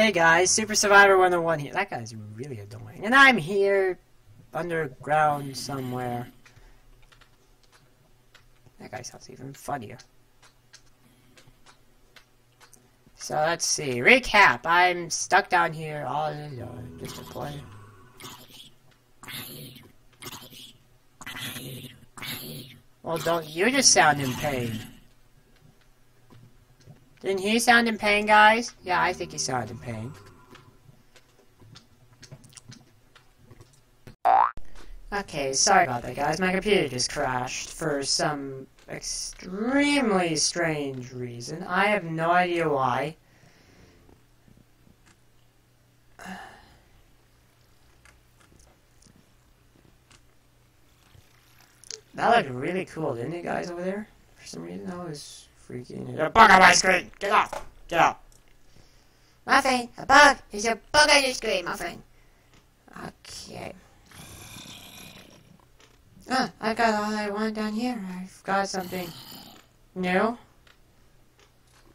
Hey guys, SuperSurvivor101 here. That guy's really annoying. And I'm here, underground somewhere. That guy sounds even funnier. So let's see. Recap. I'm stuck down here all alone. Just a play. Well, don't you just sound in pain? Didn't he sound in pain, guys? Yeah, I think he sounded in pain. Okay, sorry about that, guys. My computer just crashed for some extremely strange reason. I have no idea why. That looked really cool, didn't it, guys, over there? For some reason, I was... freaking a bug on my screen! Get off! Get off! Muffin! A bug! There's a bug on your screen, Muffin! Okay. Ah! I got all I want down here. I've got something new.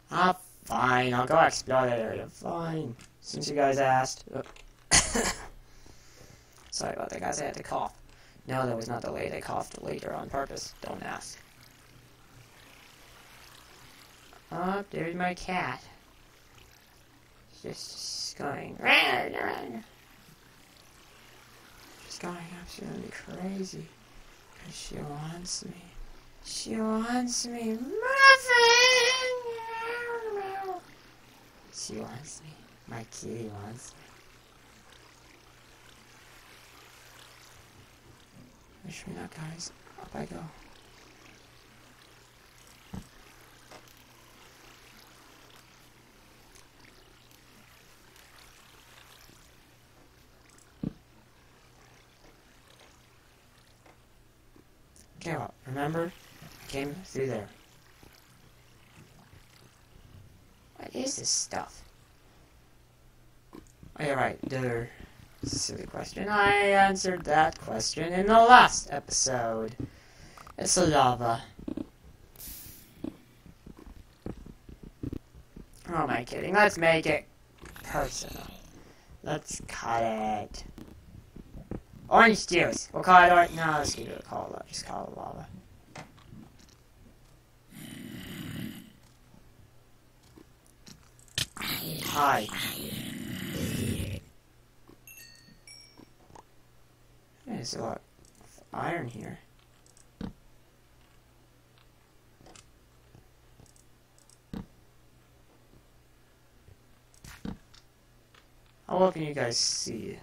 Ah, fine. I'll go explore that area. Fine. Since you guys asked. Oh. Sorry about that, guys. I had to cough. No, that was not delayed. I coughed later on purpose. Don't ask. Oh, there's my cat. Just going... She's going absolutely crazy. Because she wants me. She wants me. Muffin! She wants me. My kitty wants me. Wish me luck, guys. Up I go. Came up, remember? Came through there. What is this stuff? Oh, you're right, another silly question. I answered that question in the last episode. It's lava. Who am I kidding? Let's make it personal. Let's cut it. Orange juice. We'll call it orange. No, let's give it a call. Let's just call it lava. Hi. There's a lot of iron here. How well can you guys see?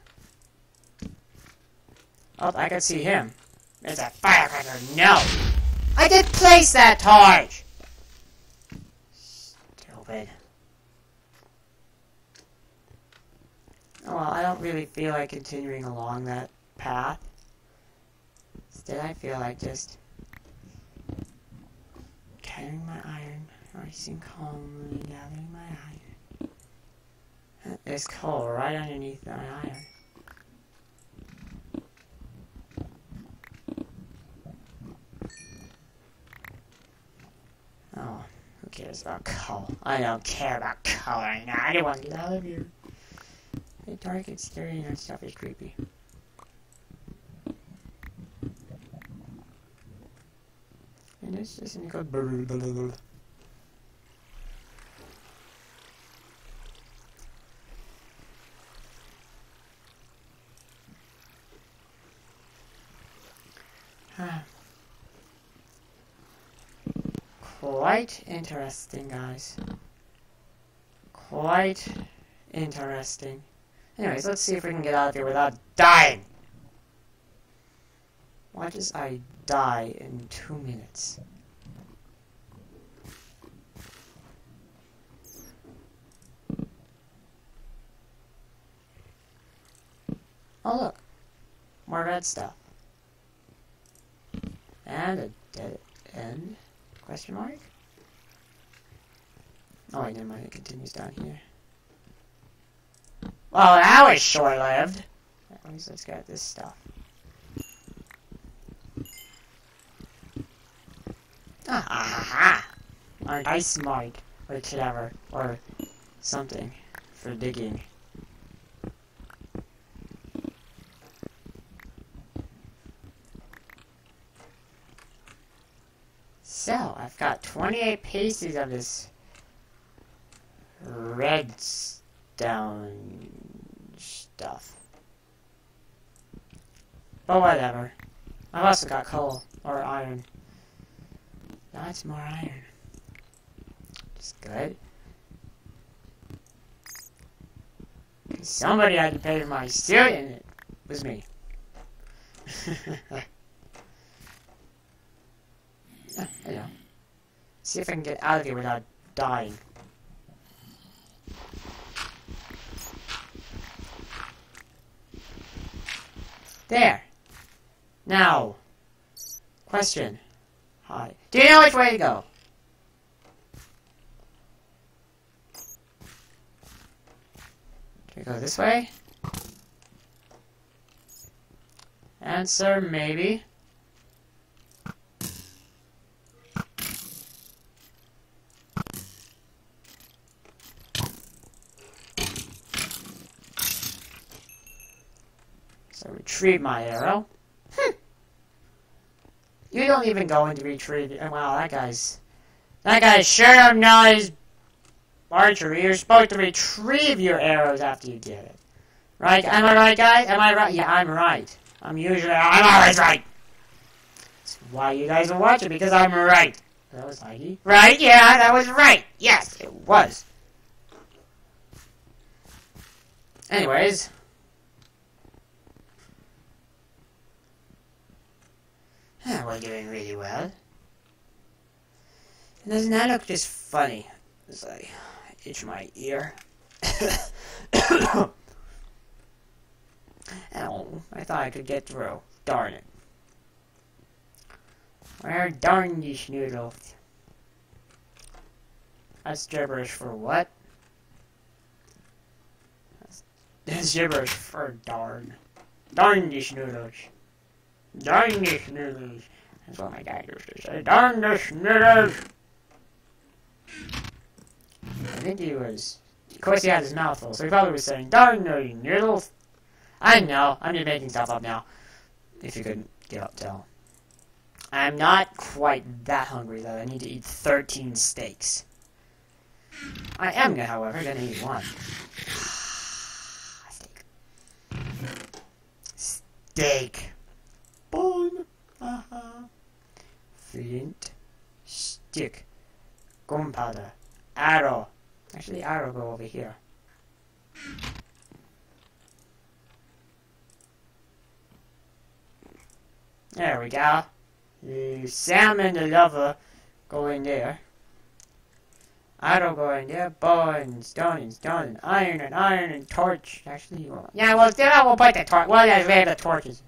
Oh, I can see him. There's a firecracker. No! I did place that torch! Stupid. Oh, well, I don't really feel like continuing along that path. Instead, I feel like just... carrying my iron, rising calmly, gathering my iron. There's coal right underneath my iron. Who cares about coal? I don't care about coal right now. I don't want to get out of here. The dark and scary and stuff is creepy. And this doesn't go. Quite interesting, guys. Quite interesting. Anyways, let's see if we can get out of here without dying. Watch as I die in 2 minutes. Oh, look. More red stuff. And a dead end. Question mark? Oh, wait, never mind. It continues down here. Well, that was short-lived. At least let's get this stuff. Ah, ha, ha. Aren't I smart? Or clever? Or something. for digging. So, I've got 28 pieces of this redstone stuff. But whatever. I've also got coal or iron. Lots more iron. Just good. Somebody had to pay my suit, and it was me. Hello. See if I can get out of here without dying. There. Now, question. Hi. Do you know which way to go? Should we go this way? Answer, maybe. Retrieve my arrow. Hm. You don't even go in to retrieve. Wow, that guy's sure not his archery. You're supposed to retrieve your arrows after you get it, right? Am I right, guys? Am I right? Yeah, I'm right. I'm always right. That's why you guys are watching, because I'm right. That was laggy. Right? Yeah, that was right. Yes, it was. Anyways. We're doing really well. And doesn't that look just funny? As I itch my ear. Ow. I thought I could get through. Darn it. Where darn you schnoodle? That's gibberish for what? That's gibberish for darn. Darn you schnoodles. Darn this noodles. That's what my dad used to say. Darn this noodles. I think he was. Of course, he had his mouth full, so he probably was saying, "Darn those noodles." I know. I'm just making stuff up now. If you couldn't tell. I'm not quite that hungry though. I need to eat 13 steaks. I am, however, gonna eat one. Steak. Steak. Bone, flint, stick, gunpowder, arrow. Actually, arrow go over here. There we go. The salmon, the lover, go in there. Arrow go in there. Bow and stone and stone and iron and torch. Actually, yeah. Well, then I will put the torch. Well, that's where the torch is.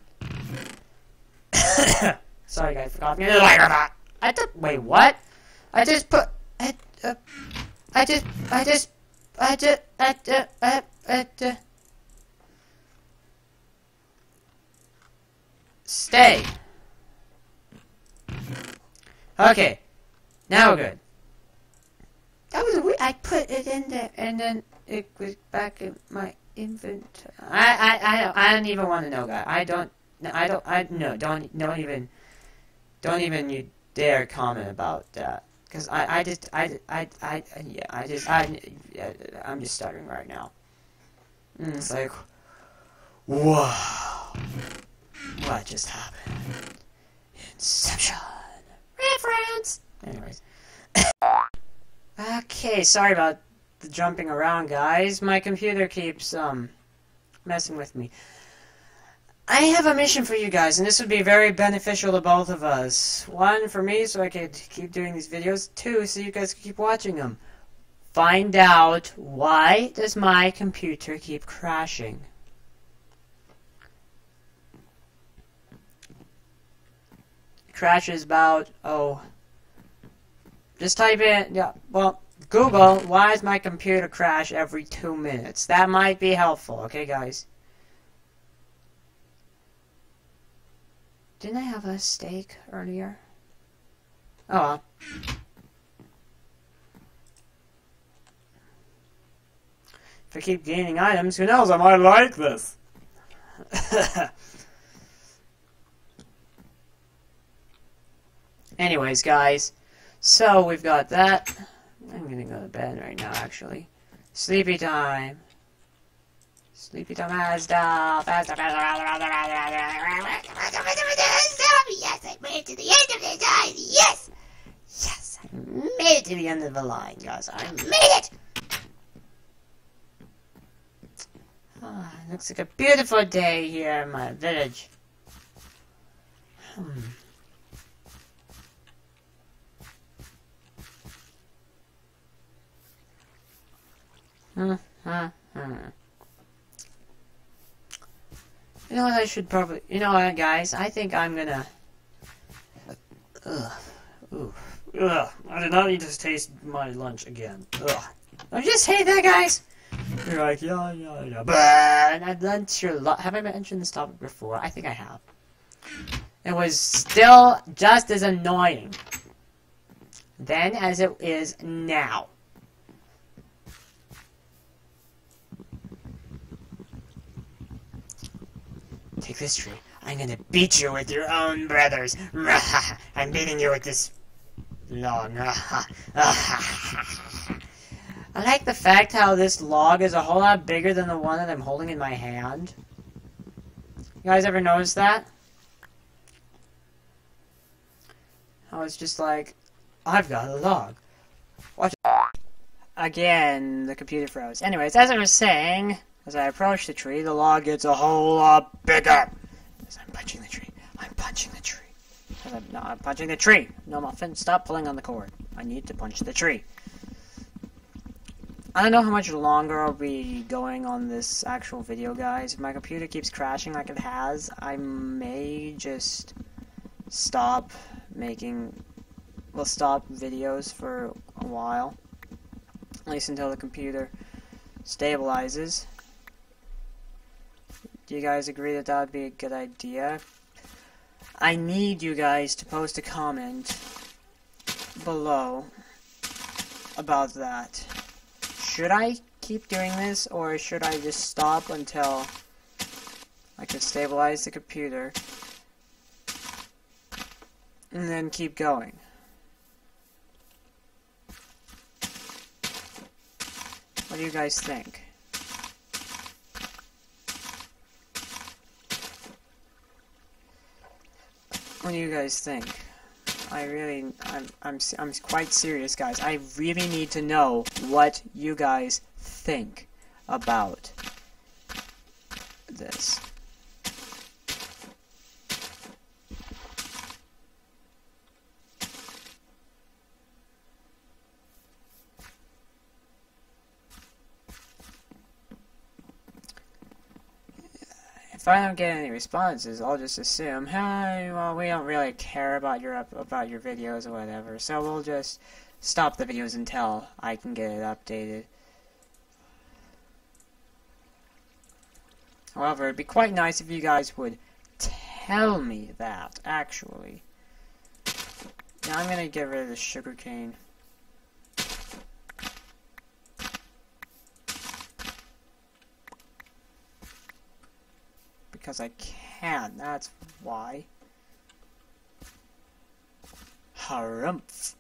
Sorry guys, forgot me. Wait, what? Stay. Okay. Now we're good. That was weird. I put it in there and then it was back in my inventory. I don't even want to know, guy. Don't even you dare comment about that, because I'm just stuttering right now. And it's like, whoa, what just happened? Inception reference. Anyways, okay, sorry about the jumping around, guys. My computer keeps messing with me. I have a mission for you guys, and this would be very beneficial to both of us. One, for me, so I could keep doing these videos. Two, so you guys could keep watching them. Find out, why does my computer keep crashing? It crashes about, just type in, Google, why does my computer crash every 2 minutes? That might be helpful, okay, guys? Didn't I have a steak earlier? Oh well. If I keep gaining items, who knows, I might like this. Anyways, guys, so we've got that. I'm gonna go to bed right now, actually. Sleepy time. Sleepy time has done. Yes, I made it to the end of the line. Yes! Yes, I made it to the end of the line, guys. I made it! Oh, it looks like a beautiful day here in my village. You know what I should probably... You know what, guys? I think I'm gonna... Ugh. Ooh. Ugh. I did not need to taste my lunch again. Ugh. I just hate that, guys! You're like, yeah, yeah, yeah. And I've lunch your lunch. Have I mentioned this topic before? I think I have. It was still just as annoying then as it is now. Take this tree. I'm gonna beat you with your own brothers. I'm beating you with this log. I like the fact how this log is a whole lot bigger than the one that I'm holding in my hand. You guys ever notice that? I was just like, I've got a log. Watch. Again, the computer froze. Anyways, as I was saying, as I approach the tree, the log gets a whole lot bigger. As I'm punching the tree. I'm punching the tree. As I'm not punching the tree. No, Muffin, stop pulling on the cord. I need to punch the tree. I don't know how much longer I'll be going on this actual video, guys. If my computer keeps crashing like it has, I may just stop making... Well, stop videos for a while. At least until the computer stabilizes. Do you guys agree that that would be a good idea? I need you guys to post a comment below about that. Should I keep doing this, or should I just stop until I can stabilize the computer and then keep going? What do you guys think? What do you guys think? I'm quite serious, guys. I really need to know what you guys think about this. If I don't get any responses, I'll just assume, hey, well, we don't really care about your videos or whatever, so we'll just stop the videos until I can get it updated. However, it'd be quite nice if you guys would tell me that, actually. Now I'm gonna get rid of the sugarcane. Because I can, that's why. Harumph.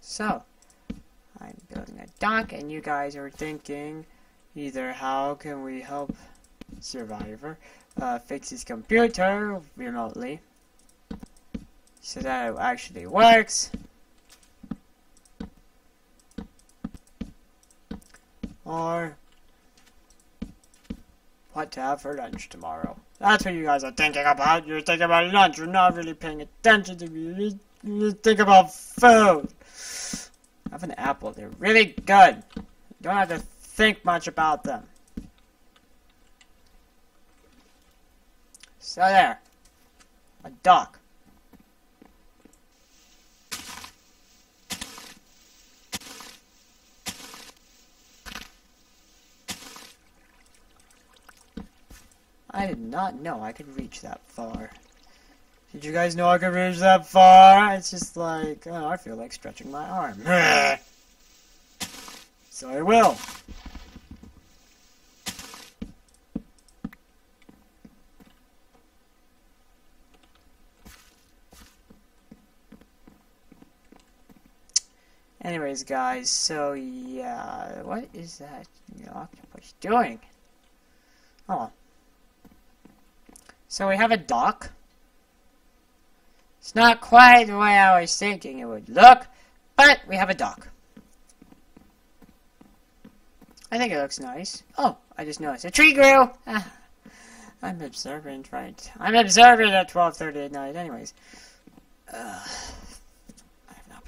So, I'm building a dock, and you guys are thinking either how can we help Survivor fix his computer remotely so that it actually works. Or what to have for lunch tomorrow. That's what you guys are thinking about. You're thinking about lunch. You're not really paying attention to me. You think about food. I have an apple. They're really good. You don't have to think much about them. So there. A duck. I did not know I could reach that far. Did you guys know I could reach that far? It's just like, oh, I feel like stretching my arm. So I will. Anyways, guys, so yeah, what is that octopus doing? Oh. So we have a dock. It's not quite the way I was thinking it would look, but we have a dock. I think it looks nice. Oh, I just noticed a tree grew! Ah, I'm observant, right? I'm observant at 12:30 at night, anyways.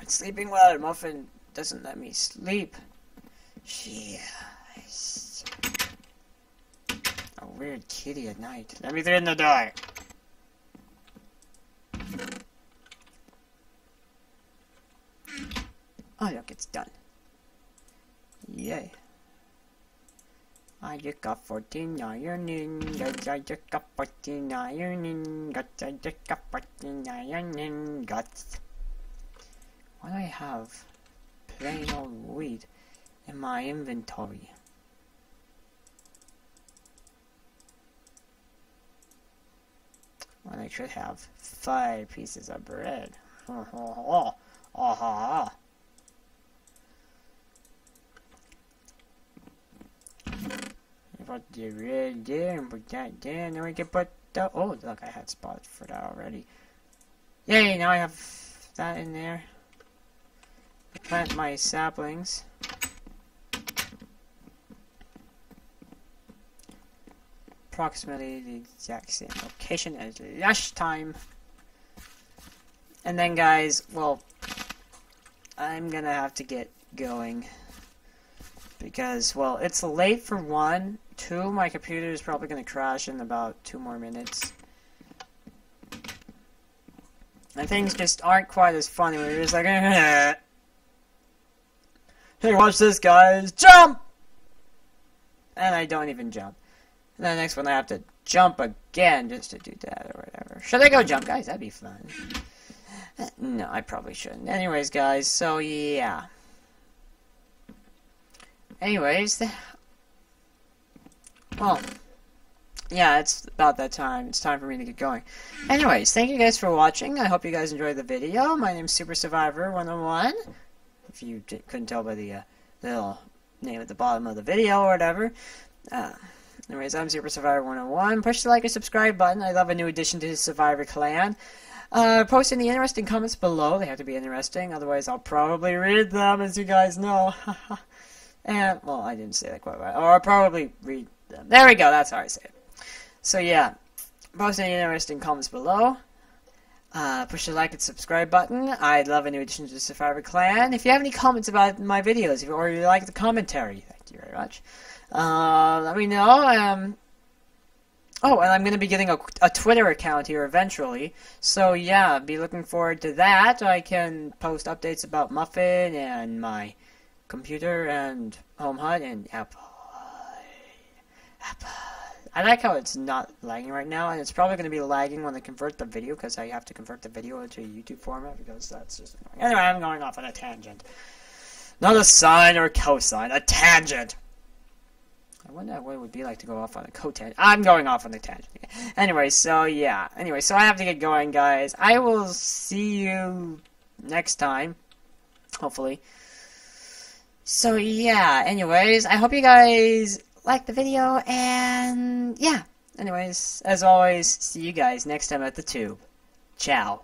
Sleeping well, Muffin doesn't let me sleep. She is a weird kitty at night. Let me through in the door. Oh look, it's done. Yay. I just got 14 ironing, got I just got 14 ironing, got I just got 14 ironing, got. Why do I have plain old weed in my inventory? Well, I should have 5 pieces of bread. Put the bread there and put that there, and then we can put the. Oh, look, I had spots for that already. Yay, now I have that in there. Plant my saplings. Approximately the exact same location as last time. And then guys, well, I'm gonna have to get going. Because, well, it's late for one. Two, my computer is probably gonna crash in about 2 more minutes. And things just aren't quite as funny when you're just like, hey, watch this, guys! Jump! And I don't even jump. And the next one I have to jump again just to do that or whatever. Should I go jump, guys? That'd be fun. No, I probably shouldn't. Anyways, guys, so yeah. Anyways. Well, yeah, it's about that time. It's time for me to get going. Anyways, thank you guys for watching. I hope you guys enjoyed the video. My name's SuperSurvivor101. If you couldn't tell by the little name at the bottom of the video or whatever. Anyways, I'm SuperSurvivor101. Push the like and subscribe button. I love a new addition to the Survivor Clan. Post any interesting comments below. They have to be interesting. Otherwise, I'll probably read them, as you guys know. And, well, I didn't say that quite right. Or I'll probably read them. There we go. That's how I say it. So, yeah. Post any interesting comments below. Push the like and subscribe button. I'd love a new addition to the Survivor Clan. If you have any comments about my videos, or you like the commentary, thank you very much. Let me know. Oh, and I'm going to be getting a Twitter account here eventually. So yeah, be looking forward to that. I can post updates about Muffin and my computer and Home Hut and Apple. Apple. I like how it's not lagging right now, and it's probably going to be lagging when I convert the video, because I have to convert the video into a YouTube format, because that's just annoying. Anyway, I'm going off on a tangent. Not a sine or a cosine, a tangent! I wonder what it would be like to go off on a cotangent. I'm going off on a tangent. Anyway, so yeah. Anyway, so I have to get going, guys. I will see you next time, hopefully. So yeah, anyways, I hope you guys like the video, and yeah, anyways, as always, see you guys next time at the tube. Ciao.